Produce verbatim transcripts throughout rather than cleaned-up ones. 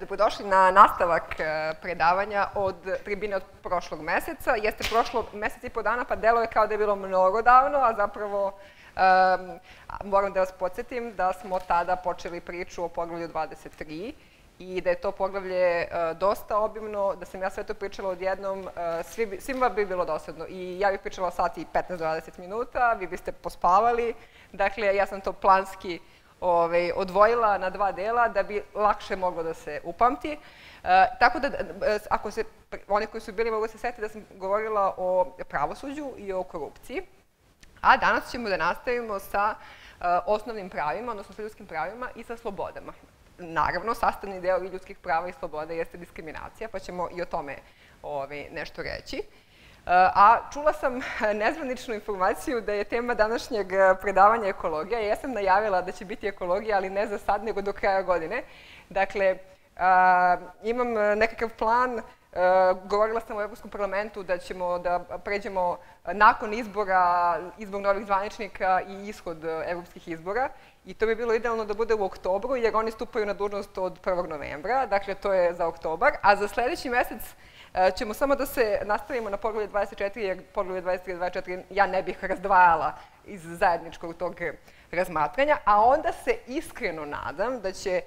Dobrodošli na nastavak predavanja od tribine od prošlog meseca. Jeste prošlo mesec i po dana, pa delo je kao da je bilo mnogo davno, a zapravo um, moram da vas podsjetim da smo tada počeli priču o poglavlju dvadeset tri i da je to poglavlje uh, dosta obimno, da sam ja sve to pričala odjednom, uh, svi, svima bi bilo dosadno. I ja bih pričala sat i petnaest do dvadeset minuta, vi biste pospavali, dakle ja sam to planski Ove, odvojila na dva dela da bi lakše moglo da se upamti. E, tako da, ako se, oni koji su bili mogu se setiti da sam govorila o pravosuđu i o korupciji, a danas ćemo da nastavimo sa e, osnovnim pravima, odnosno sa ljudskim pravima i sa slobodama. Naravno, sastavni deo i ljudskih prava i sloboda jeste diskriminacija, pa ćemo i o tome ove, nešto reći. A čula sam nezvaničnu informaciju da je tema današnjeg predavanja ekologija. Ja sam najavila da će biti ekologija, ali ne za sad, nego do kraja godine. Dakle, imam nekakav plan. Govorila sam u Evropskom parlamentu da ćemo da pređemo nakon izbora, izbor novih zvaničnika i ishod evropskih izbora. I to bi bilo idealno da bude u oktobru, jer oni stupaju na dužnost od prvog novembra. Dakle, to je za oktobar. A za sljedeći mesec ćemo samo da se nastavimo na poglavlje dvadeset četiri, jer poglavlje dvadeset tri i dvadeset četiri ja ne bih razdvajala iz zajedničkog tog razmatranja, a onda se iskreno nadam da će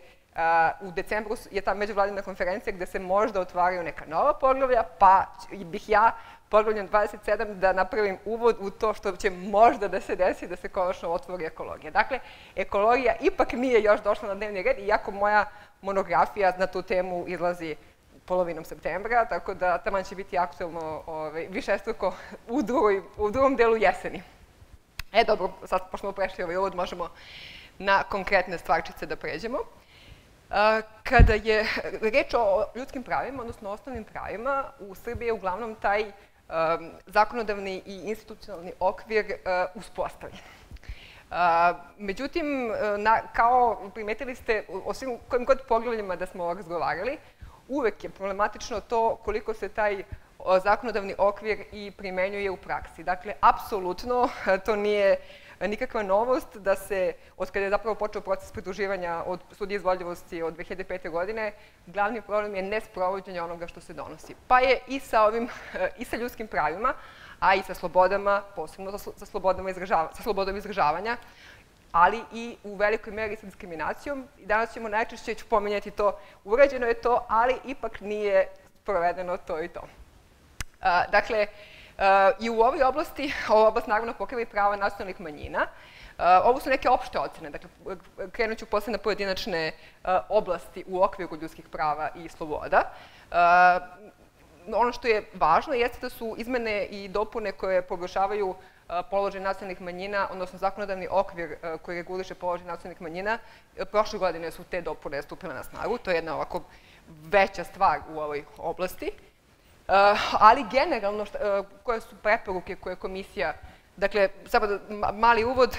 u decembru je ta međuvladina konferencija gde se možda otvaraju neka nova poglavlja, pa bih ja poglavljem dvadeset sedam da napravim uvod u to što će možda da se desi da se konačno otvori ekologija. Dakle, ekologija ipak nije još došla na dnevni red, iako moja monografija na tu temu izlazi polovinom septembra, tako da tamo će biti aktualno višestruko u, u drugom delu jeseni. E dobro, sad pošto smo prešli ovaj uvod, možemo na konkretne stvarčice da pređemo. Kada je reč o ljudskim pravima, odnosno osnovnim pravima, u Srbiji je uglavnom taj zakonodavni i institucionalni okvir uspostavljen. Međutim, kao primetili ste o svim kojim god poglavljima da smo razgovarali, uvek je problematično to koliko se taj zakonodavni okvir i primenjuje u praksi. Dakle, apsolutno to nije nikakva novost da se, od kada je zapravo počeo proces pridruživanja od studije izvodljivosti od dve hiljade pete. godine, glavni problem je nesprovođenje onoga što se donosi. Pa je i sa, ovim, i sa ljudskim pravima, a i sa slobodama, posebno sa slobodama izražava, sa slobodom izražavanja, ali i u velikoj meri sa diskriminacijom. Danas ćemo najčešće ću pominjati to, urađeno je to, ali ipak nije provedeno to i to. Dakle, i u ovoj oblasti, ova oblast naravno pokriva i prava nacionalnih manjina. Ovo su neke opšte ocene, dakle, krenut ću posle na pojedinačne oblasti u okviru ljudskih prava i sloboda. Ono što je važno jeste da su izmene i dopune koje poboljšavaju položaj nacionalnih manjina, odnosno zakonodavni okvir koji reguliše položaj nacionalnih manjina. Prošle godine su te dopune stupile na snagu, to je jedna ovako veća stvar u ovoj oblasti. Ali generalno, koje su preporuke koje komisija, dakle, samo mali uvod,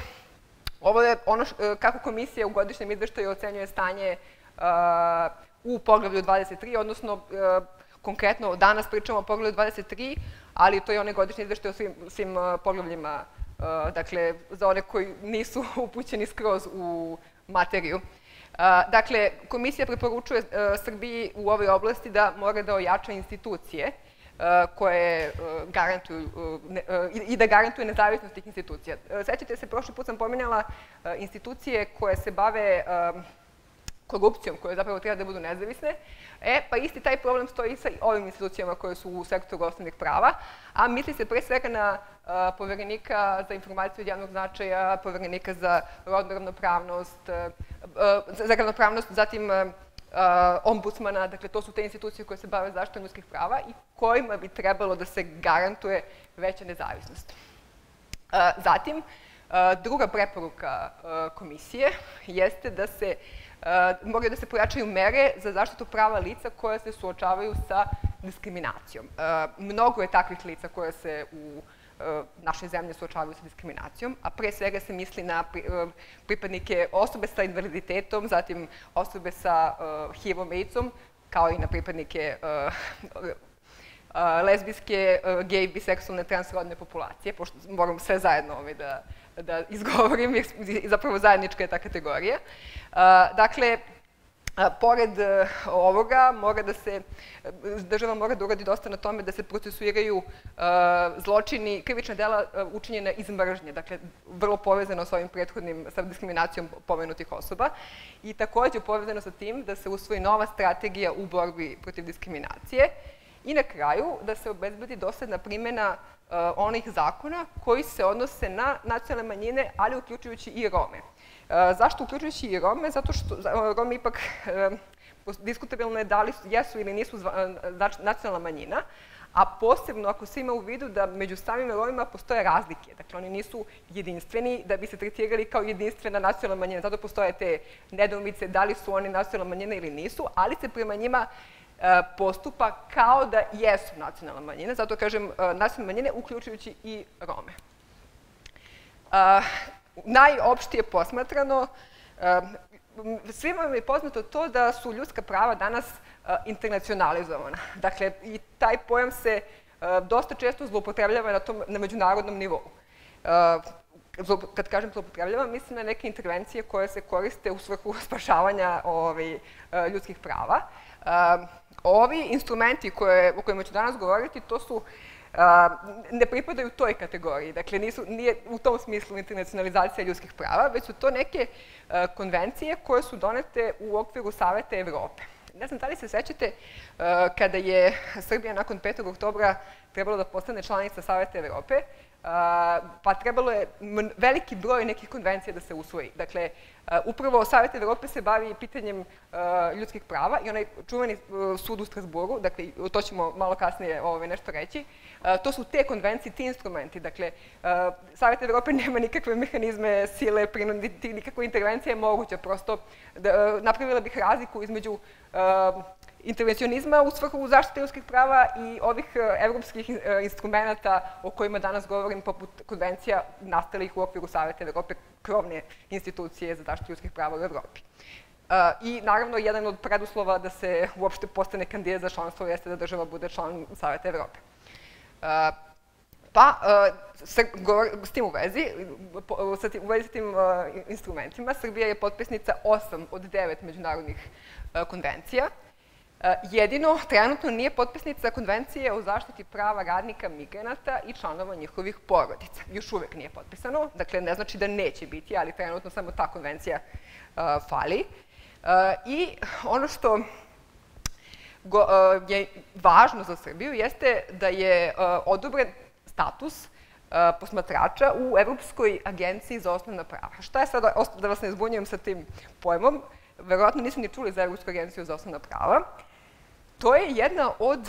ovo je ono kako komisija u godišnjem izveštaju ocenjuje stanje u poglavlju dvadeset tri, odnosno konkretno danas pričamo o poglavlju dvadeset tri, ali to je onaj godišnji izveštaj o svim, svim poglavljima, dakle, za one koji nisu upućeni skroz u materiju. Dakle, komisija preporučuje Srbiji u ovoj oblasti da mora da ojača institucije koje garantuju i da garantuje nezavisnost tih institucija. Sećate se, prošli put sam pominjala institucije koje se bave korupcijom, koje zapravo treba da budu nezavisne. E, pa isti taj problem stoji i sa ovim institucijama koje su u sektoru osnovnih prava, a misli se pre svega na poverenika za informaciju od javnog značaja, poverenika za rodnu ravnopravnost, za ravnopravnost, zatim ombudsmana, dakle to su te institucije koje se bave zaštitom ljudskih prava i kojima bi trebalo da se garantuje veća nezavisnost. Zatim, druga preporuka komisije jeste da se moraju da se pojačaju mere za zaštitu prava lica koja se suočavaju sa diskriminacijom. Mnogo je takvih lica koja se u našoj zemlji suočavaju sa diskriminacijom, a pre svega se misli na pripadnike osobe sa invaliditetom, zatim osobe sa H I V-om, AIDS-om, kao i na pripadnike lesbijske, gej, biseksualne, transrodne populacije, pošto moram sve zajedno da da izgovorim, jer zapravo zajednička je ta kategorija. Dakle, Pored ovoga, država mora da uradi dosta na tome da se procesuiraju zločini, krivična dela učinjena iz mržnje, dakle, vrlo povezano s ovim prethodnim, sa diskriminacijom pomenutih osoba. I također povezano sa tim da se usvoji nova strategija u borbi protiv diskriminacije. I na kraju da se obezbedi dosledna primjena onih zakona koji se odnose na nacionalne manjine, ali uključujući i Rome. Zašto uključujući i Rome? Zato što Rome ipak diskutabilno je da li jesu ili nisu nacionalna manjina, a posebno ako se ima u vidu da među samim Romima postoje razlike. Dakle, oni nisu jedinstveni da bi se tretirali kao jedinstvena nacionalna manjina. Zato postoje te nedoumice da li su oni nacionalna manjina ili nisu, ali se prema njima postupa kao da jesu nacionalna manjina. Zato kažem nacionalne manjine uključujući i Rome. Najopštije posmatrano, svima vam je poznato to da su ljudska prava danas internacionalizovana. Dakle, i taj pojam se dosta često zloupotrebljava na međunarodnom nivou. Kad kažem zloupotrebljava, mislim na neke intervencije koje se koriste u svrhu spašavanja ljudskih prava. Ovi instrumenti o kojima ću danas govoriti, to su ne pripadaju toj kategoriji. Dakle, nije u tom smislu internacionalizacija ljudskih prava, već su to neke konvencije koje su donete u okviru Saveta Evrope. Ne znam da li se sećate kada je Srbija nakon petog oktobra trebalo da postane članica Saveta Evrope, pa trebalo je veliki broj nekih konvencija da se usvoji. Dakle, upravo Savjet Evrope se bavi pitanjem ljudskih prava i onaj čuveni sud u Strazburu, dakle, to ćemo malo kasnije nešto reći, to su te konvencije, ti instrumenti. Dakle, Savjet Evrope nema nikakve mehanizme sile, prinuditi, nikakva intervencija je moguća. Prosto napravila bih razliku između intervencionizma u svrhu zaštite ljudskih prava i ovih evropskih instrumenta o kojima danas govorim, poput konvencija nastalih u okviru Savjeta Evrope, krovne institucije za zaštitu ljudskih prava u Evropi. I naravno, jedan od preduslova da se uopšte postane kandidat za članstvo jeste da država bude član Savjeta Evrope. Pa, s tim u vezi, u vezi s tim instrumentima, Srbija je potpisnica osam od devet međunarodnih konvencija. Jedino, trenutno nije potpisnica konvencije o zaštiti prava radnika, migranata i članova njihovih porodica. Još uvek nije potpisano, dakle ne znači da neće biti, ali trenutno samo ta konvencija fali. I ono što je važno za Srbiju jeste da je odobren status posmatrača u Evropskoj agenciji za osnovna prava. Šta je sad, da vas ne zbunjujem sa tim pojmom, verovatno niste ni čuli za Evropsku agenciju za osnovna prava. To je jedna od,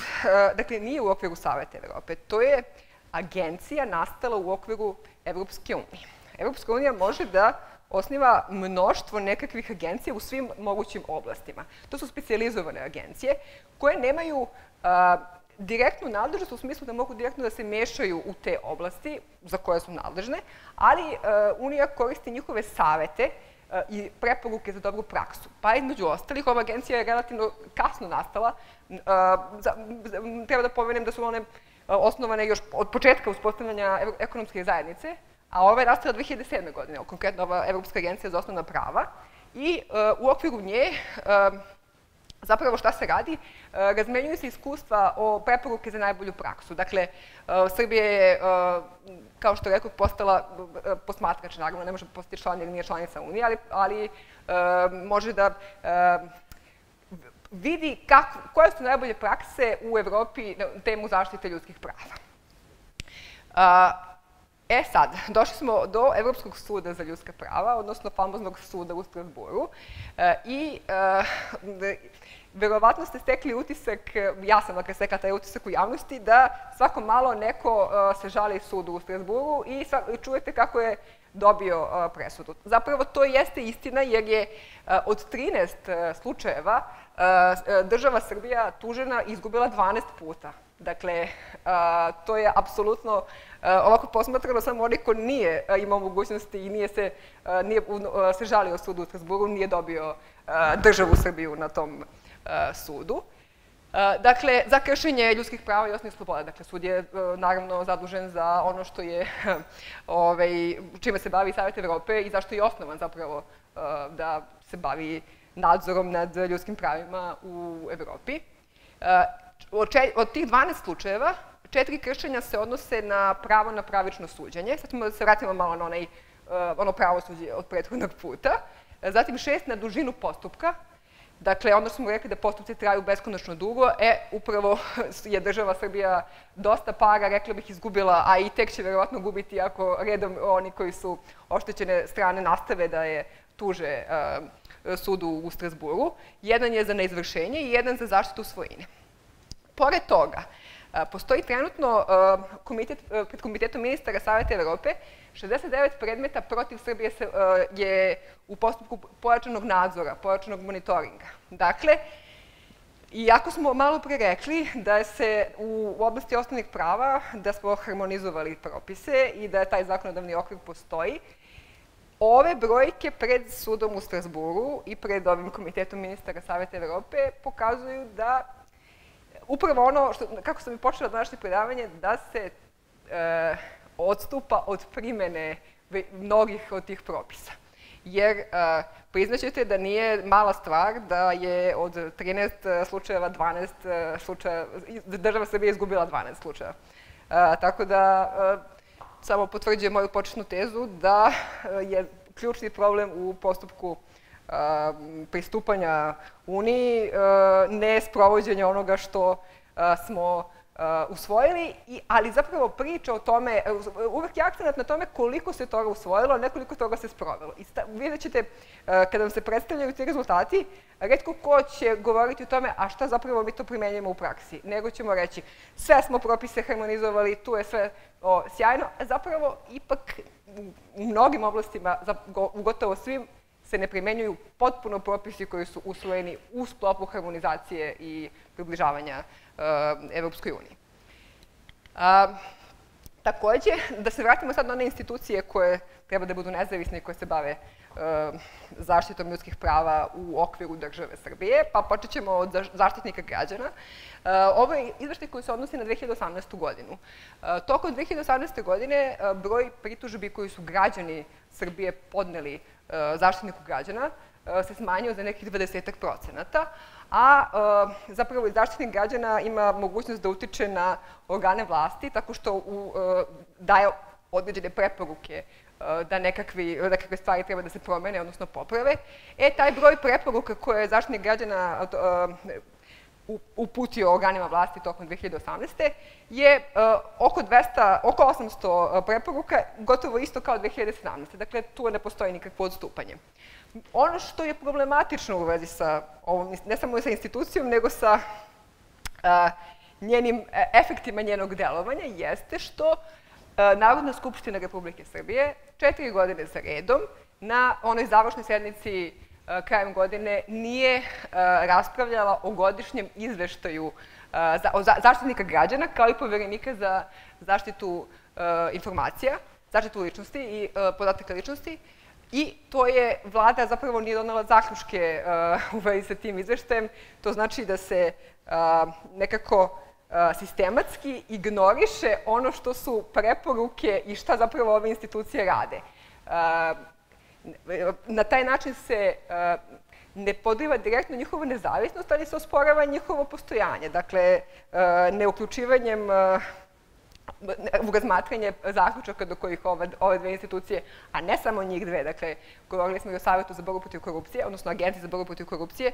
dakle, nije u okviru Saveta Evrope, to je agencija nastala u okviru Evropske unije. Evropska unija može da osniva mnoštvo nekakvih agencija u svim mogućim oblastima. To su specijalizovane agencije koje nemaju direktnu nadležnost u smislu da mogu direktno da se mešaju u te oblasti za koje su nadležne, ali Unija koristi njihove savete i preporuke za dobru praksu. Pa između ostalih, ova agencija je relativno kasno nastala. Treba da pomenem da su one osnovane još od početka uspostavljanja ekonomske zajednice, a ova je nastala dve hiljade sedme. godine, konkretno ova Evropska agencija za osnovna prava. I u okviru nje, zapravo šta se radi, razmenjuju se iskustva o preporuke za najbolju praksu. Dakle, Srbija je, kao što rekao, postala posmatrač, naravno ne može postati član ili nije članica Unije, ali može da vidi koje su najbolje prakse u Evropi na temu zaštite ljudskih prava. E sad, došli smo do Evropskog suda za ljudska prava, odnosno famoznog suda u Strazburu. I verovatno ste stekli utisak, ja sam dakle stekla taj utisak u javnosti, da svako malo neko se žali sudu u Strazburu i čujete kako je dobio presudu. Zapravo to jeste istina jer je od trinaest slučajeva država Srbija tužena izgubila dvanaest puta. Dakle, to je apsolutno ovako posmatrano, samo onaj ko nije imao mogućnosti i nije se žalio sudu u Strazburu, nije dobio državu Srbiju na tom sudu. Dakle, za kršenje ljudskih prava i osnovnih sloboda. Dakle, sud je naravno zadužen za ono što je, čime se bavi Savjet Evrope i zašto je osnovan zapravo da se bavi nadzorom nad ljudskim pravima u Evropi. Od tih dvanaest slučajeva, četiri kršenja se odnose na pravo na pravično suđenje. Sad ćemo da se vratimo malo na ono pravo suđenje od prethodnog puta. Zatim šest na dužinu postupka. Dakle, onda smo rekli da postupci traju beskonačno dugo. E, upravo je država Srbija dosta para, rekla bih, izgubila, a i tek će verovatno gubiti ako redom oni koji su oštećene strane nastave da je tuže sudu u Strazburu. Jedan je za neizvršenje i jedan za zaštitu svojine. Pored toga, postoji trenutno pred Komitetom ministara Savjeta Evrope šezdeset devet predmeta protiv Srbije je u postupku pojačanog nadzora, pojačanog monitoringa. Dakle, iako smo malo pre rekli da se u oblasti osnovnih prava, da smo harmonizovali propise i da taj zakonodavni okvir postoji, ove brojke pred sudom u Strazburu i pred ovim Komitetom ministara Savjeta Evrope pokazuju da upravo ono, kako sam i počela današnje predavanje, da se odstupa od primene mnogih od tih propisa. Jer priznaćete da nije mala stvar da je od trinaest slučajeva dvanaest slučajeva, država Srbije je izgubila dvanaest slučajeva. Tako da samo potvrđuje moju početnu tezu da je ključni problem u postupku pristupanja Uniji, ne sprovođenja onoga što smo usvojili, ali zapravo priča o tome, uvek je akcenat na tome koliko se toga usvojilo, a ne koliko toga se sprovelo. I vidjet ćete, kada vam se predstavljaju ti rezultati, retko ko će govoriti o tome, a šta zapravo mi to primenjujemo u praksi. Nego ćemo reći, sve smo propise harmonizovali, tu je sve sjajno, a zapravo ipak u mnogim oblastima, u gotovo svim, se ne primenjuju potpuno propisi koji su usvojeni u sklopu harmonizacije i približavanja Evropskoj uniji. Takođe, da se vratimo sad na one institucije koje treba da budu nezavisne i koje se bave zaštitom ljudskih prava u okviru države Srbije, pa počet ćemo od zaštitnika građana. Ovo je izveštaj koji se odnosi na dve hiljade osamnaestu. godinu. Tokom dve hiljade osamnaeste. godine broj pritužbi koji su građani Srbije podneli zaštitniku građana se smanjio za nekih dvadesetak procenata, a zapravo i zaštitnik građana ima mogućnost da utiče na organe vlasti tako što daje određene preporuke da nekakve stvari treba da se promene, odnosno poprave. E, taj broj preporuka koje je zaštitnik građana uputio organima vlasti tokom dve hiljade osamnaeste. je oko osamsto preporuka, gotovo isto kao dve hiljade sedamnaeste. Dakle, tu ne postoji nikakvo odstupanje. Ono što je problematično u vezi sa ovom, ne samo sa institucijom, nego sa njenim efektima njenog delovanja, jeste što Narodna skupština Republike Srbije četiri godine za redom na onoj završnoj sednici krajem godine nije raspravljala o godišnjem izveštaju zaštitnika građana kao i poverenika za zaštitu informacija, zaštitu ličnosti i podataka ličnosti. I to je, vlada zapravo nije donela zaključke u vezi sa tim izveštajem. To znači da se nekako sistematski ignoriše ono što su preporuke i šta zapravo ove institucije rade. Na taj način se ne podriva direktno njihova nezavisnost, ali se osporava njihovo postojanje. Dakle, neuključivanjem u razmatranje zaključaka do kojih ove dve institucije, a ne samo njih dve, dakle, govorili smo i o Savjetu za borbu protiv korupcije, odnosno Agenciji za borbu protiv korupcije.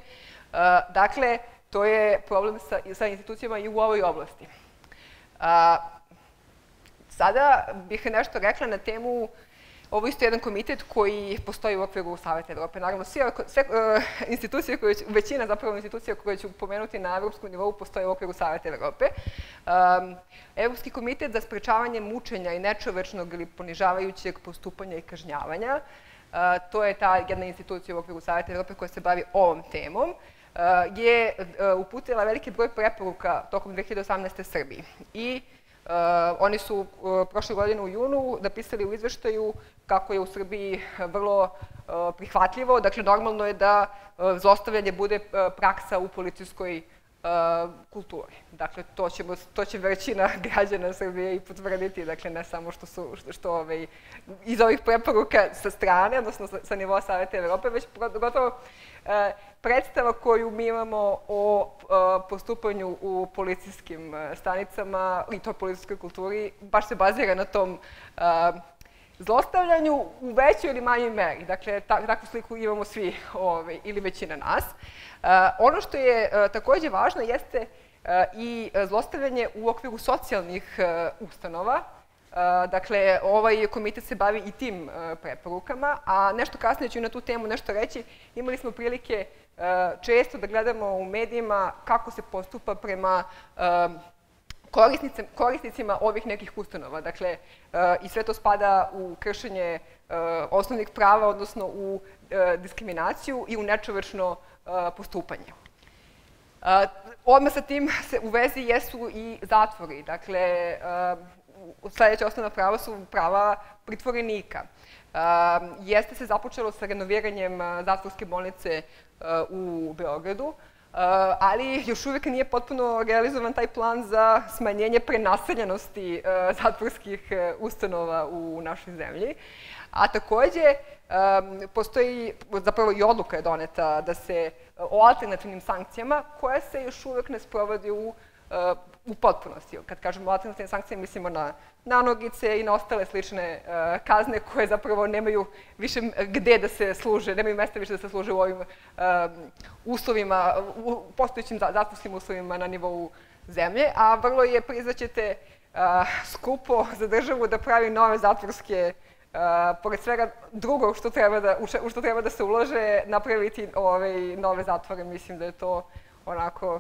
Dakle, to je problem sa institucijama i u ovoj oblasti. Sada bih nešto rekla na temu. Ovo isto je jedan komitet koji postoji u okviru Savjeta Evrope. Naravno, sve institucije, većina zapravo institucija koje ću pomenuti na evropskom nivou postoje u okviru Savjeta Evrope. Evropski komitet za sprečavanje mučenja i nečovečnog ili ponižavajućeg postupanja i kažnjavanja. To je ta jedna institucija u okviru Savjeta Evrope koja se bavi ovom temom. Je uputila veliki broj preporuka tokom dve hiljade osamnaeste. Srbiji. I oni su prošle godine u junu napisali u izveštaju kako je u Srbiji vrlo prihvatljivo. Dakle, normalno je da zlostavljanje bude praksa u policijskoj kulturi. Dakle, to će većina građana Srbije i potvrditi, dakle, ne samo što iz ovih preporuka sa strane, odnosno sa nivoa Savjeta Evrope, već gotovo predstava koju mi imamo o postupanju u policijskim stanicama i toj policijskoj kulturi baš se bazira na tom zlostavljanju u većoj ili manjoj meri. Dakle, takvu sliku imamo svi ili većina nas. Ono što je također važno jeste i zlostavljanje u okviru socijalnih ustanova. Dakle, ovaj komitet se bavi i tim preporukama, a nešto kasnije ću na tu temu nešto reći. Imali smo prilike često da gledamo u medijima kako se postupa prema korisnicima ovih nekih ustanova. Dakle, i sve to spada u kršenje osnovnih prava, odnosno u diskriminaciju i u nečovečno postupanje. Odmah sa tim u vezi jesu i zatvori. Dakle, sljedeća osnovna prava su prava pritvorenika. Jeste se započelo sa renoviranjem zatvorske bolnice u Beogradu, ali još uvijek nije potpuno realizovan taj plan za smanjenje prenaseljenosti zatvorskih ustanova u našoj zemlji. A također, postoji, zapravo i odluka je doneta da se o alternativnim sankcijama, koja se još uvijek ne sprovodi u u potpunosti. Kad kažemo alternativne sankcije, mislimo na nanogice i na ostale slične kazne koje zapravo nemaju više gde da se služe, nemaju mjesta više da se služe u ovim uslovima, u postojećim zatvorskim uslovima na nivou zemlje, a vrlo je, priznaćete, skupo za državu da pravi nove zatvorske, pored svega drugog u što treba da se ulože, napraviti nove zatvore. Mislim da je to onako...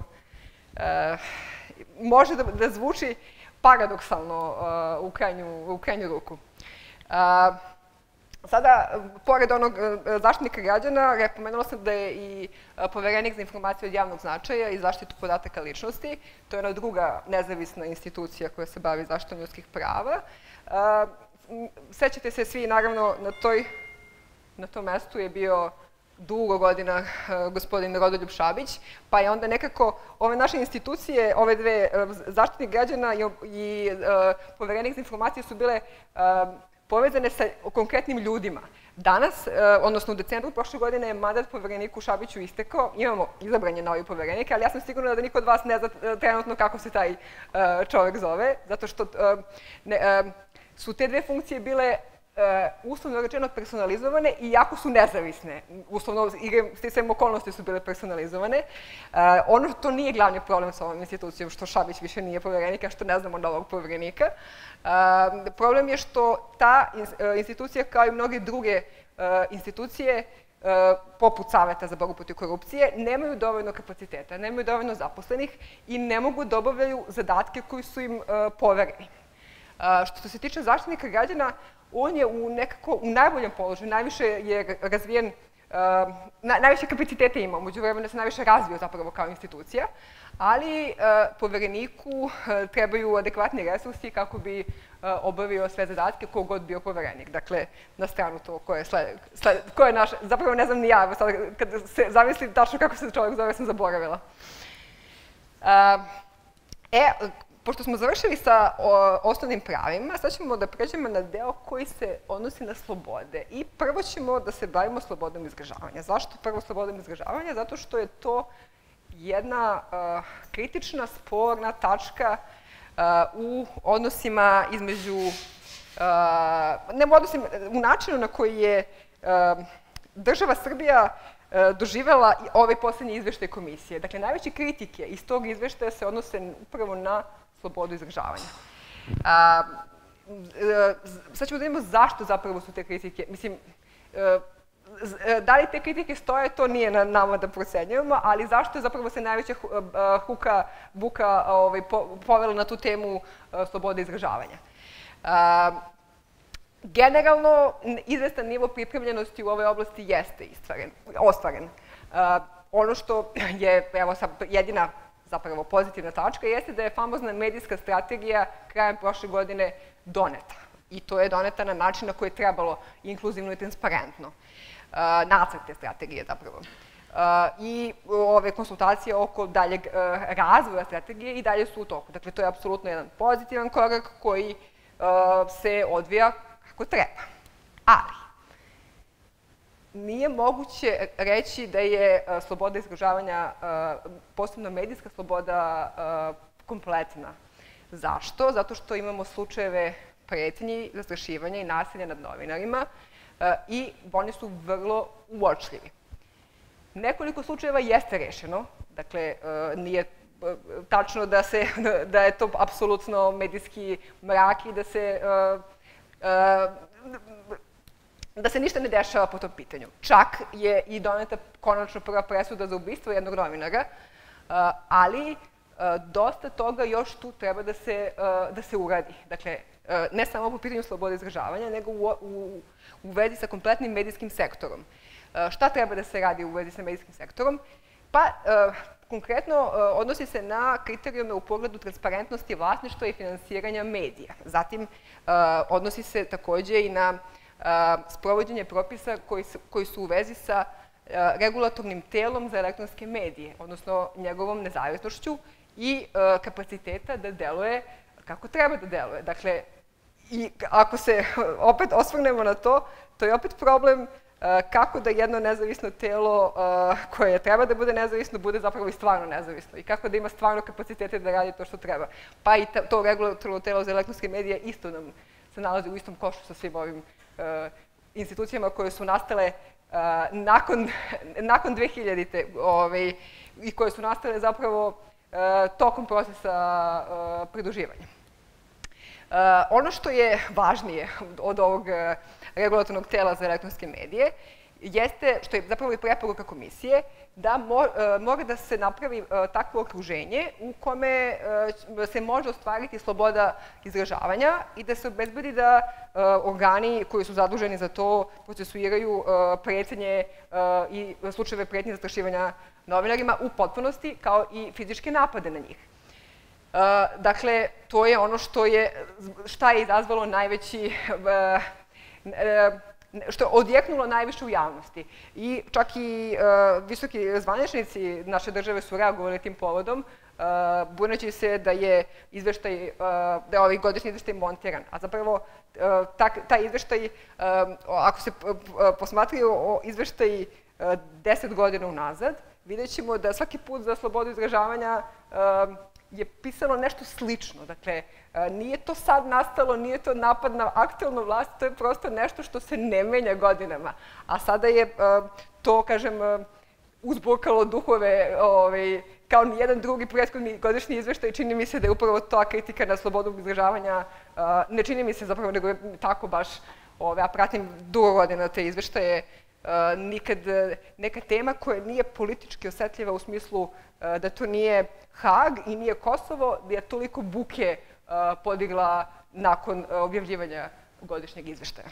može da zvuči paradoksalno u krajnju ruku. Sada, pored onog zaštitnika građana, pomenula sam da je i poverenik za informacije od javnog značaja i zaštitu podataka ličnosti. To je ona druga nezavisna institucija koja se bavi zaštitom ljudskih prava. Sećate se svi, naravno, na tom mestu je bio dugo godina gospodin Rodoljub Šabić, pa je onda nekako ove naše institucije, ove dve, zaštitnik građana i poverenik za informacije, su bile povezane sa konkretnim ljudima. Danas, odnosno u decembru prošle godine, je mandat povereniku Šabiću istekao. Imamo izabranje novi poverenike, ali ja sam sigurna da niko od vas ne zna trenutno kako se taj čovjek zove, zato što su te dve funkcije bile uslovno rečeno personalizovane i jako su nezavisne. Uslovno, sticajem okolnosti su bile personalizovane. Ono što nije glavni problem sa ovom institucijom, što Šabić više nije poverenika, što ne znamo novog poverenika. Problem je što ta institucija, kao i mnoge druge institucije, poput Saveta za borbu protiv korupcije, nemaju dovoljno kapaciteta, nemaju dovoljno zaposlenih i ne mogu da obavljaju zadatke koji su im povereni. Što se tiče zaštitnika građana, on je u najboljem položaju, najviše je razvijen, najviše kapacitete ima, međuvremeno se najviše razvio zapravo kao institucija, ali povereniku trebaju adekvatni resursi kako bi obavio sve zadatke kog god bio poverenik. Dakle, na stranu to koje je naš, zapravo ne znam ni ja, kad se zamislim tačno kako se čovjek zove, sam zaboravila. E, Pošto smo završili sa osnovnim pravima, sad ćemo da pređemo na deo koji se odnosi na slobode. I prvo ćemo da se bavimo slobodom izražavanja. Zašto prvo slobodom izražavanja? Zato što je to jedna kritična, sporna tačka u odnosima između... u načinu na koji je država Srbija doživjela ovaj posljednji izveštaj komisije. Dakle, najveće kritike iz tog izveštaja se odnose upravo na slobodu izražavanja. Sad ćemo da vidimo zašto zapravo su te kritike. Mislim, da li te kritike stoje, to nije na nama da procenjujemo, ali zašto zapravo se najveća buka povela na tu temu slobode izražavanja. Generalno, izvestan nivo pripremljenosti u ovoj oblasti jeste ostvaren. Ono što je jedina zapravo pozitivna tačka jeste da je famozna medijska strategija krajem prošle godine doneta. I to je doneta na način na koji je trebalo, inkluzivno i transparentno. Nacrt te strategije zapravo. i ove konsultacije oko daljeg razvoja strategije i dalje su u toku. Dakle, to je apsolutno jedan pozitivan korak koji se odvija kako treba. Ali, nije moguće reći da je sloboda izražavanja, posebno medijska sloboda, kompletna. Zašto? Zato što imamo slučajeve pretnji, zastrašivanja i nasilja nad novinarima i oni su vrlo uočljivi. Nekoliko slučajeva jeste rešeno, dakle nije tačno da se, da je to apsolutno medijski mrak i da se da se ništa ne dešava po tom pitanju. Čak je i doneta konačno prva presuda za ubistvo jednog novinara, ali dosta toga još tu treba da se, da se uradi. Dakle, ne samo po pitanju slobode izražavanja, nego u, u, u vezi sa kompletnim medijskim sektorom. Šta treba da se radi u vezi sa medijskim sektorom? Pa, konkretno, odnosi se na kriterijume u pogledu transparentnosti vlasništva i finansiranja medija. Zatim, odnosi se također i na sprovođenje propisa koji su u vezi sa regulatornim telom za elektronske medije, odnosno njegovom nezavisnošću i kapaciteta da deluje kako treba da deluje. Dakle, i ako se opet osvrnemo na to, to je opet problem kako da jedno nezavisno telo koje treba da bude nezavisno, bude zapravo i stvarno nezavisno i kako da ima stvarno kapacitete da radi to što treba. Pa i to regulatorno telo za elektronske medije isto nam se nalazi u istom košu sa svim ovim institucijama koje su nastale nakon dve hiljadite i koje su nastale zapravo tokom procesa pridruživanja. Ono što je važnije od ovog regulatornog tela za elektronske medije jeste, što je zapravo i preporuka komisije, da mora da se napravi takvo okruženje u kome se može ostvariti sloboda izražavanja i da se obezbedi da organi koji su zaduženi za to procesuiraju pretnje i slučajeve pretnje zastrašivanja novinarima u potpunosti, kao i fizičke napade na njih. Dakle, to je ono što je, šta je izazvalo najveći što je odjeknulo najviše u javnosti. I čak i visoki zvaničnici naše države su reagovali tim povodom, buneći se da je izveštaj, da je ovaj godišnji izveštaj montiran. A zapravo, taj izveštaj, ako se posmatraju izveštaj deset godina unazad, vidjet ćemo da svaki put za slobodu izražavanja je pisano nešto slično. Dakle, nije to sad nastalo, nije to napad na aktualnu vlast, to je prosto nešto što se ne menja godinama. A sada je to, kažem, uzburkalo duhove kao nijedan drugi prethodni godišnji izveštaj. Čini mi se da je upravo ta kritika na slobodu izražavanja, ne čini mi se zapravo, nego je tako baš, a pratim dugo godina te izveštaje, nikad neka tema koja nije politički osetljiva u smislu da to nije Hag i nije Kosovo, da je toliko buke podigla nakon objavljivanja godišnjeg izveštaja.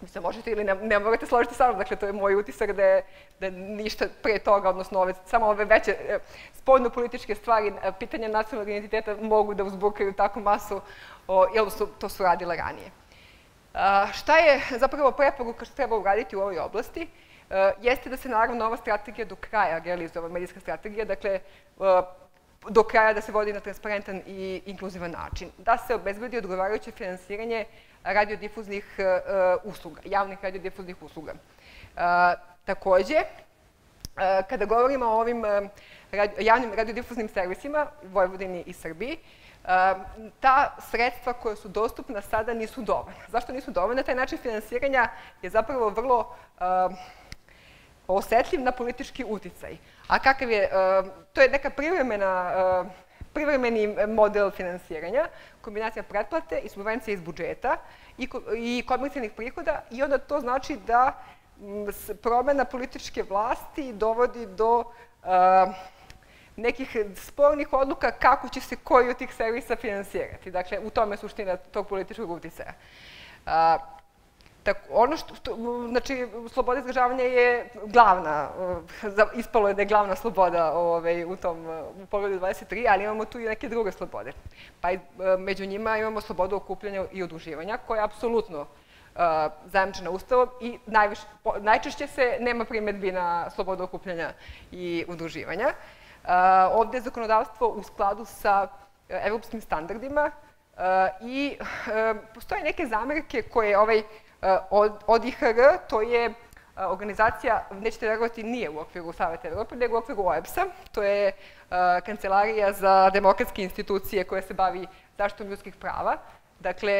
Vi se možete ili ne morate složiti sa mnom, dakle to je moj utisak da ništa pre toga, odnosno samo ove veće spoljno-političke stvari, pitanja nacionalnog identiteta mogu da uzbukaju takvu masu, jer to su radile ranije. Šta je zapravo preporuka što treba uraditi u ovoj oblasti? Jeste da se naravno ova strategija do kraja realizuje, medijska strategija, dakle do kraja da se vodi na transparentan i inkluzivan način. Da se obezbedi odgovarajuće finansiranje radiodifuznih usluga, javnih radiodifuznih usluga. Također, kada govorimo o ovim javnim radiodifuznim servisima u Vojvodini i Srbiji, ta sredstva koja su dostupna sada nisu dovoljna. Zašto nisu dovoljna? Taj način finansiranja je zapravo vrlo osetljiv na politički uticaj. A kakav je, to je neka privremeni model finansiranja, kombinacija pretplate i subvencije iz budžeta i komercijalnih prihoda, i onda to znači da promjena političke vlasti dovodi do nekih spornih odluka kako će se koji od tih servisa finansirati. Dakle, u tome je suština tog političkog uticaja. Ono što, znači, sloboda izražavanja je glavna, ispalo je da je glavna sloboda u tom poglavlju dvadeset tri, ali imamo tu i neke druge slobode. Pa među njima imamo slobodu okupljanja i udruživanja, koja apsolutno zajamčena Ustavom i najčešće se nema primjedbi na slobodu okupljanja i udruživanja. Ovdje je zakonodavstvo u skladu sa evropskim standardima i postoje neke zamerke koje ovaj O D I H R, to je organizacija, nećete verovati, nije u okviru Savjeta Evrope, nego u okviru O E P S-a. To je Kancelarija za demokratske institucije koja se bavi zaštitom ljudskih prava. Dakle,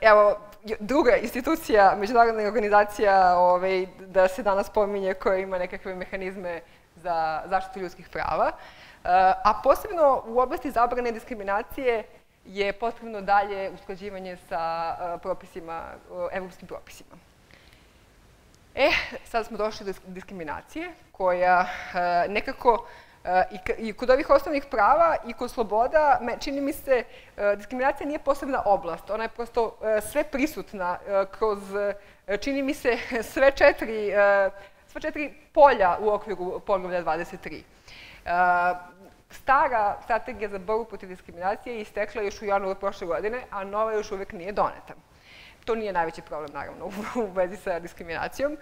evo, druga institucija, međunarodna organizacija da se danas pominje koja ima nekakve mehanizme za zaštitu ljudskih prava. A posebno u oblasti zabrane diskriminacije je potrebno dalje usklađivanje sa propisima, evropskim propisima. E, sad smo došli do diskriminacije koja nekako i kod ovih osnovnih prava i kod sloboda, čini mi se, diskriminacija nije posebna oblast. Ona je prosto sve prisutna kroz, čini mi se, sve četiri, sve četiri polja u okviru poglavlja dvadeset tri. Stara strategija za borbu protiv diskriminacije je istekla još u januaru prošle godine, a nova još uvek nije doneta. To nije najveći problem, naravno, u vezi sa diskriminacijom.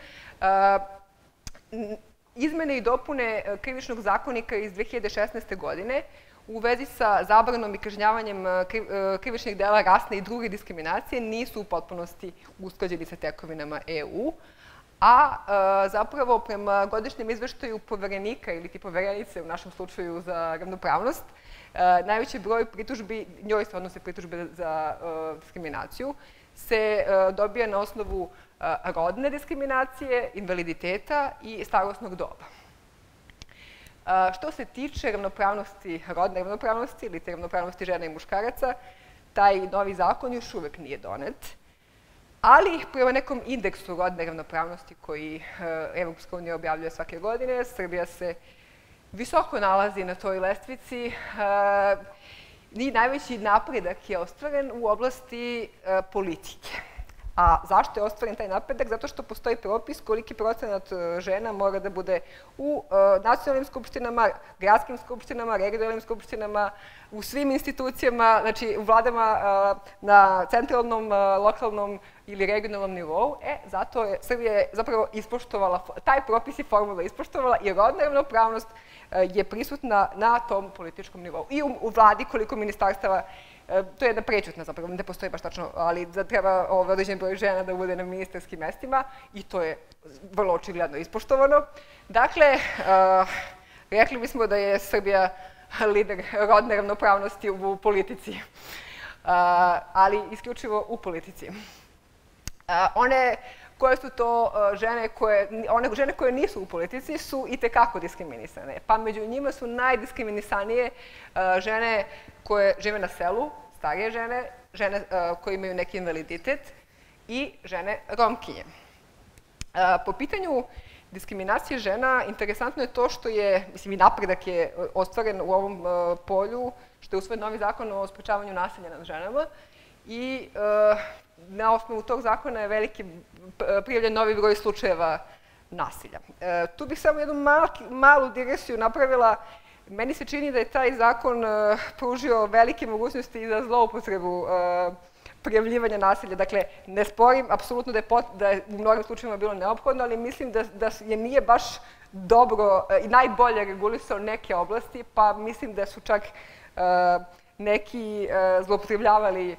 Izmene i dopune Krivičnog zakonika iz dve hiljade šesnaeste. godine u vezi sa zabranom i kažnjavanjem krivičnih dela rasne i druge diskriminacije nisu u potpunosti usklađeni sa tekovinama E U, a zapravo prema godišnjem izveštaju poverenika ili ti poverenice u našem slučaju za ravnopravnost, najveći broj pritužbi, njoj se odnose pritužbe za diskriminaciju, se dobija na osnovu rodne diskriminacije, invaliditeta i starosnog doba. Što se tiče ravnopravnosti, rodne ravnopravnosti ili te ravnopravnosti žena i muškaraca, taj novi zakon još uvek nije donet. Ali prema nekom indeksu rodne ravnopravnosti koji Evropska unija objavljuje svake godine, Srbija se visoko nalazi na toj lestvici. Najveći napredak je ostvaren u oblasti politike. A zašto je ostvaren taj napredak? Zato što postoji propis koliki procenat žena mora da bude u nacionalnim skupštinama, gradskim skupštinama, regionalnim skupštinama, u svim institucijama, znači u vladama na centralnom, lokalnom ili regionalnom nivou. E, zato je Srbija zapravo ispoštovala, taj propis i formula ispoštovala i rodna ravnopravnost je prisutna na tom političkom nivou. I u vladi koliko ministarstava. To je jedna prećutna zapravo, ne postoji baš tačno, ali da treba određen broj žena da bude na ministarskim mestima i to je vrlo očigledno ispoštovano. Dakle, rekli bismo da je Srbija lider rodne ravnopravnosti u politici, ali isključivo u politici. One koje su to žene koje, one žene koje nisu u politici su i tekako diskriminisane. Pa među njima su najdiskriminisanije žene koje žive na selu, starije žene, žene koje imaju neki invaliditet i žene Romkinje. Po pitanju diskriminacije žena, interesantno je to što je, mislim i napredak je ostvaren u ovom polju, što je usvojen novi zakon o sprečavanju nasilja nad ženama i na osnovu tog zakona je veliki prijavljen novi broj slučajeva nasilja. Tu bih samo jednu malu digresiju napravila. Meni se čini da je taj zakon pružio velike mogućnosti i za zloupotrebu prijavljivanja nasilja. Dakle, ne sporim apsolutno da je u mnogim slučajima bilo neophodno, ali mislim da je nije baš dobro i najbolje regulisao neke oblasti, pa mislim da su čak neki zloupotrebljavali.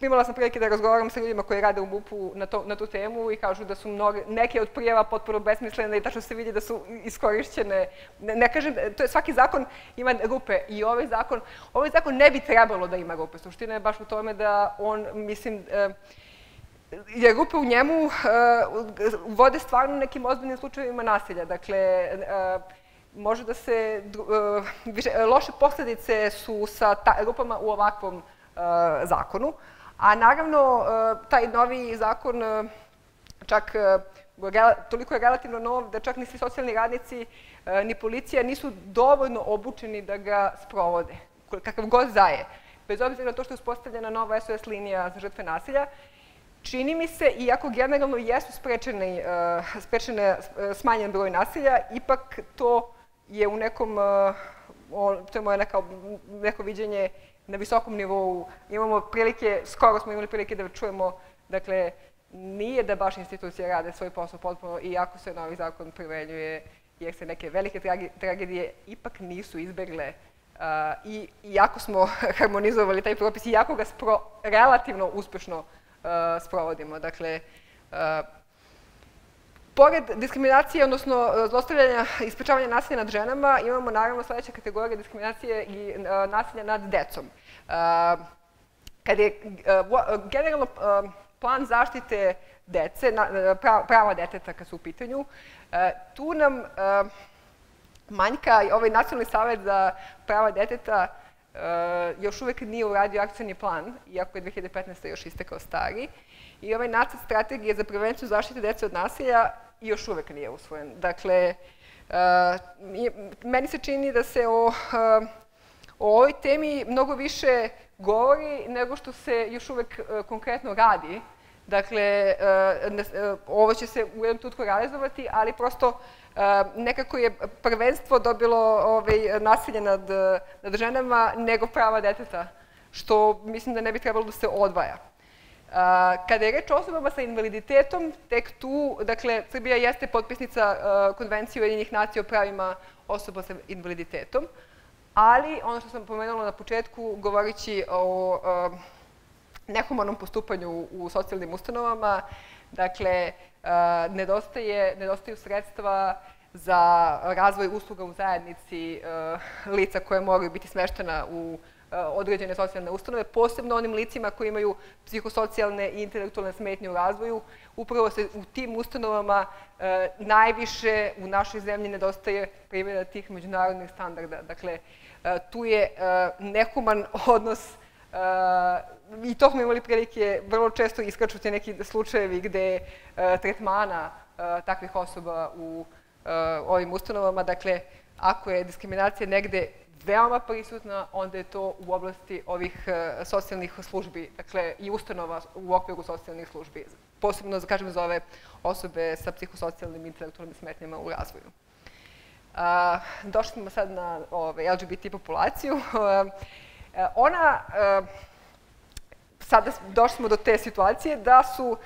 Imala sam prilike da razgovaram sa ljudima koji rade u M U P-u na tu temu i kažu da su neke od prijava potpuno besmislene i tačno se vidi da su iskorišćene. Ne kažem, svaki zakon ima rupe i ovaj zakon, ovaj zakon ne bi trebalo da ima rupe. Suština je baš u tome da on, mislim, jer rupe u njemu vode stvarno nekim ozbiljnim slučajevima nasilja. Dakle, može da se, loše posljedice su sa rupama u ovakvom zakonu. A naravno, taj novi zakon čak toliko je relativno nov da čak ni svi socijalni radnici ni policija nisu dovoljno obučeni da ga sprovode, kakav god zaje. Bez obzira na to što je uspostavljena nova S O S linija za žrtve nasilja, čini mi se, iako generalno jesu smanjen broj nasilja, ipak to je u nekom, to je moje neko viđenje, na visokom nivou. Imamo prilike, skoro smo imali prilike da čujemo, dakle, nije da baš institucije rade svoj posao potpuno, iako se novi zakon primenjuje, jer se neke velike tragedije ipak nisu izbegle. I iako smo harmonizovali taj propis, iako ga relativno uspešno sprovodimo. Dakle, pored diskriminacije, odnosno zlostavljanja i sprečavanja nasilja nad ženama, imamo naravno sljedeće kategorije diskriminacije i nasilja nad decom. Kad je generalno plan zaštite dece, prava deteta kad su u pitanju, tu nam manjka, ovaj Nacionalni savjet za prava deteta još uvijek nije uradio akcijni plan, iako je dve hiljade petnaeste. još istekao stari. I ovaj nacrt strategije za prevenciju zaštite dece od nasilja još uvijek nije usvojen. Dakle, meni se čini da se o ovoj temi mnogo više govori nego što se još uvijek konkretno radi. Dakle, ovo će se u jednom trenutku realizovati, ali prosto nekako je prvenstvo dobilo nasilje nad ženama nego prava deteta, što mislim da ne bi trebalo da se odvaja. Kada je reč o osobama sa invaliditetom, tek tu, dakle, Srbija jeste potpisnica Konvencije Ujedinjenih nacija o pravima osoba sa invaliditetom, ali ono što sam pomenula na početku, govoreći o nehumanom postupanju u socijalnim ustanovama, dakle, nedostaju sredstva za razvoj usluga u zajednici lica koje moraju biti smeštena u određene socijalne ustanove, posebno onim licima koji imaju psihosocijalne i intelektualne smetnje u razvoju. Upravo se u tim ustanovama najviše u našoj zemlji nedostaje primjena tih međunarodnih standarda. Dakle, tu je nehuman odnos i to smo imali prilike vrlo često iskačuti neki slučajevi gde tretmana takvih osoba u ovim ustanovama. Dakle, ako je diskriminacija negde veoma prisutna, onda je to u oblasti ovih socijalnih službi, dakle i ustanova u okviru socijalnih službi, posebno, kažem, za ove osobe sa psihosocijalnim i intelektualnim smetnjama u razvoju. Došli smo sad na el ge be te populaciju. Ona, sada došli smo do te situacije da su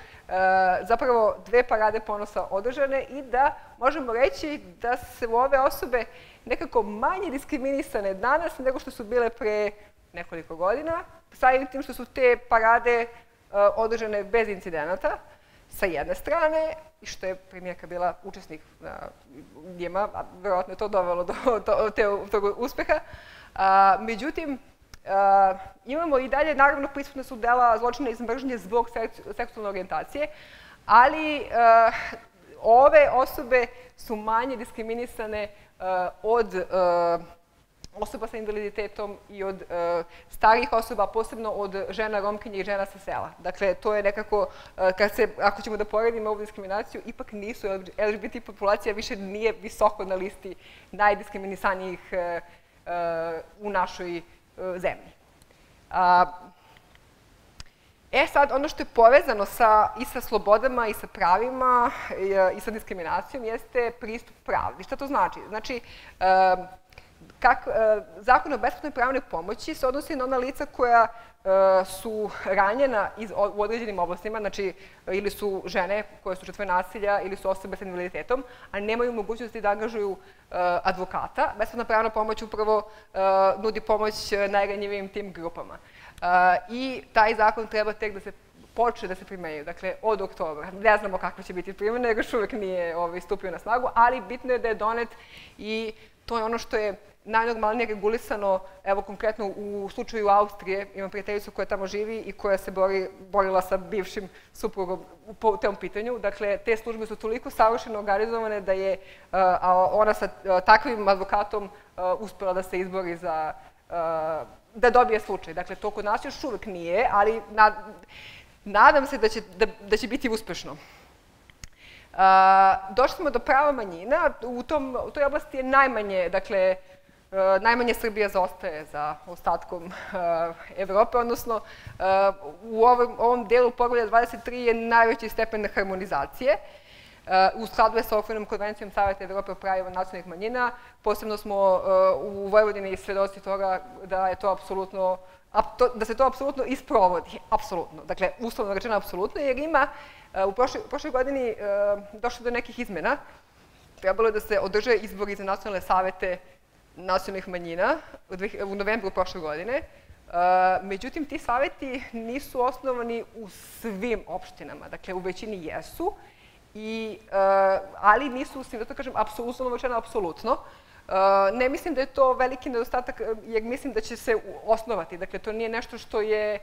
zapravo dve parade ponosa održane i da možemo reći da se u ove osobe nekako manje diskriminisane danas nego što su bile pre nekoliko godina, samim tim što su te parade održane bez incidenata, sa jedne strane, i što je premijerka bila učesnik njima, a verovatno je to dovelo do tog uspeha. Međutim, imamo i dalje, naravno, prisutna su dela zločina iz mržnje zbog seksualne orijentacije, ali ove osobe su manje diskriminisane od osoba sa invaliditetom i od starih osoba, posebno od žena Romkinja i žena sa sela. Dakle, to je nekako, ako ćemo da poredimo ovu diskriminaciju, ipak nisu el ge be te populacija, više nije visoko na listi najdiskriminisaniih u našoj zemlji. E sad, ono što je povezano i sa slobodama, i sa pravima, i sa diskriminacijom, jeste pristup pravdi. Šta to znači? Znači, Zakon o besplatnoj pravnoj pomoći se odnosi na ona lica koja su ranjena u određenim oblastima, znači ili su žene koje su žrtve nasilja ili su osobe sa invaliditetom, a nemaju mogućnosti da angažuju advokata. Besplatna pravna pomoć upravo nudi pomoć najranjivijim tim grupama. I taj zakon treba tek da se počne da se primenjuje, dakle od oktobra. Ne znamo kakva će biti primjena, jer još uvijek nije stupio na snagu, ali bitno je da je donet i to je ono što je najnormalnije regulisano, evo konkretno u slučaju Austrije, imam prijateljicu koja tamo živi i koja se borila sa bivšim suprugom u tom pitanju. Dakle, te službe su toliko savršeno organizovane da je ona sa takvim advokatom uspela da se izbori za, da dobije slučaj. Dakle, to kod nas još uvijek nije, ali nadam se da će biti uspešno. Došli smo do prava manjina. U toj oblasti je najmanje, dakle, najmanje Srbija zaostaje za ostatkom Evrope, odnosno u ovom delu poglavlja dvadeset tri je najveći stepen harmonizacije. U skladu je sa okvirnom konvencijom Savjeta Evrope o pravima nacionalnih manjina. Posebno smo u Vojvodini svedoci toga da je to apsolutno, da se to apsolutno isprovodi, apsolutno. Dakle, uslovno rečeno apsolutno, jer ima u prošloj godini došlo do nekih izmjena. Trebalo je da se održe izbori za nacionalne savete nacionalnih manjina u novembru prošle godine. Međutim, ti saveti nisu osnovani u svim opštinama. Dakle, u većini jesu, ali nisu, da to kažem, apsolutno. Ne mislim da je to veliki nedostatak, jer mislim da će se osnovati. Dakle, to nije nešto što je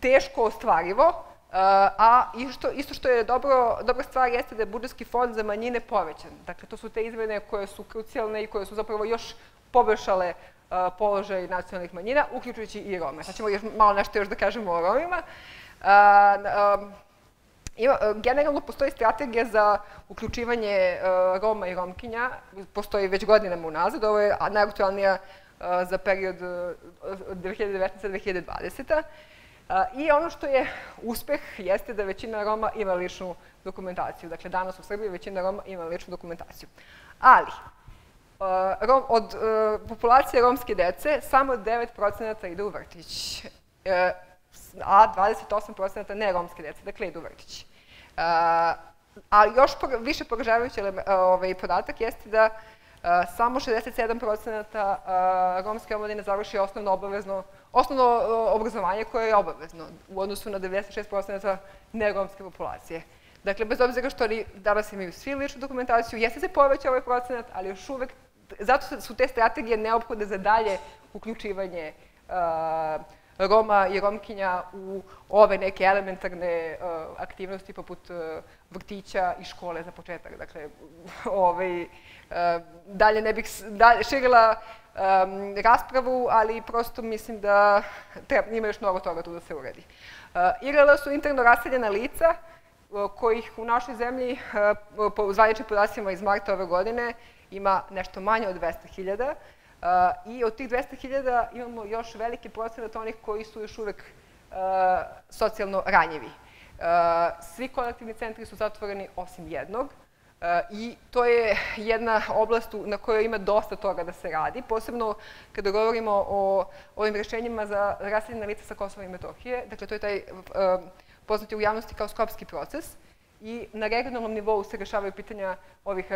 teško ostvarivo, a isto što je dobra stvar jeste da je budžetski fond za manjine povećan. Dakle, to su te izmene koje su krucijalne i koje su zapravo još poboljšale položaj nacionalnih manjina, uključujući i Rome. Sad ćemo malo nešto još da kažemo o Romima. Generalno postoji strategija za uključivanje Roma i Romkinja. Postoji već godinama unazad. Ovo je najaktualnija za period dve hiljade devetnaeste do dve hiljade dvadesete. I ono što je uspeh jeste da većina Roma ima ličnu dokumentaciju. Dakle, danas u Srbiji većina Roma ima ličnu dokumentaciju. Ali, od populacije romske dece samo devet procenata ide u vrtić, a dvadeset osam procenata ne romske dece, dakle idu u vrtić. A još više poražavajući podatak jeste da samo šezdeset sedam procenata romske omladine završi osnovno obavezno osnovno obrazovanje koje je obavezno u odnosu na devedeset šest procenata neromske populacije. Dakle, bez obzira što oni danas imaju svi ličnu dokumentaciju, jeste se poveća ovaj procenat, ali još uvek, zato su te strategije neophodne za dalje uključivanje Roma i Romkinja u ove neke elementarne aktivnosti poput vrtića i škole za početak. Dakle, dalje ne bih širila raspravu, ali prosto mislim da ima još mnogo toga tu da se uredi. I R L su interno raseljena lica kojih u našoj zemlji, po zvaničnim podacima iz marta ove godine, ima nešto manje od dvesta hiljada. I od tih dvesta hiljada imamo još veliki procenat onih koji su još uvek socijalno ranjivi. Svi kolektivni centri su zatvoreni osim jednog i to je jedna oblast na kojoj ima dosta toga da se radi, posebno kada govorimo o ovim rješenjima za raseljena lica sa Kosova i Metohije. Dakle, to je taj poznati u javnosti kao Skopski proces i na regionalnom nivou se rešavaju pitanja ovih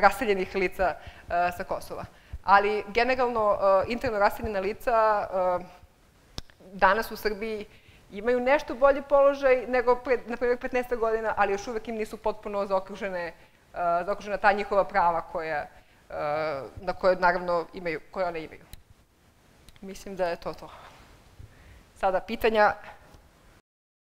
raseljenih lica sa Kosova. Ali generalno interno raseljena lica danas u Srbiji imaju nešto bolji položaj nego na primjer petnaest godina, ali još uvek im nisu potpuno zaokružena ta njihova prava na koje naravno imaju, koje one imaju. Mislim da je to to. Sada pitanja.